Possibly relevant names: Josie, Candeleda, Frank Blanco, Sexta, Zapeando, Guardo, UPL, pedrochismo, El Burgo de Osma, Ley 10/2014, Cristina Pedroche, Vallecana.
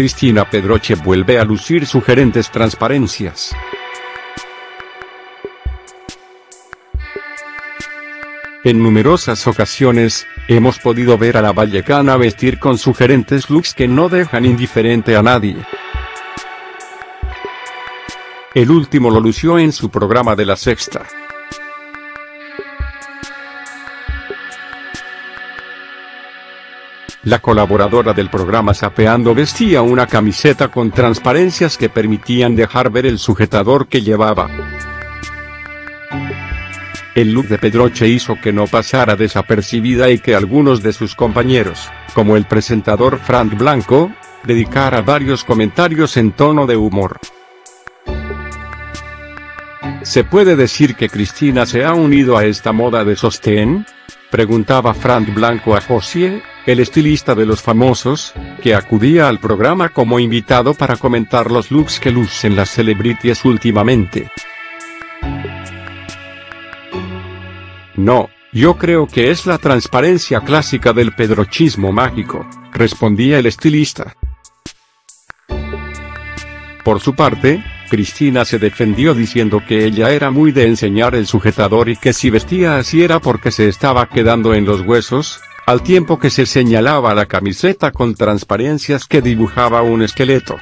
Cristina Pedroche vuelve a lucir sugerentes transparencias. En numerosas ocasiones, hemos podido ver a la vallecana vestir con sugerentes looks que no dejan indiferente a nadie. El último lo lució en su programa de La Sexta. La colaboradora del programa Zapeando vestía una camiseta con transparencias que permitían dejar ver el sujetador que llevaba. El look de Pedroche hizo que no pasara desapercibida y que algunos de sus compañeros, como el presentador Frank Blanco, dedicara varios comentarios en tono de humor. ¿Se puede decir que Cristina se ha unido a esta moda de sostén?, preguntaba Frank Blanco a Josie, el estilista de los famosos, que acudía al programa como invitado para comentar los looks que lucen las celebrities últimamente. No, yo creo que es la transparencia clásica del pedrochismo mágico, respondía el estilista. Por su parte, Cristina se defendió diciendo que ella era muy de enseñar el sujetador y que si vestía así era porque se estaba quedando en los huesos, al tiempo que se señalaba la camiseta con transparencias que dibujaba un esqueleto.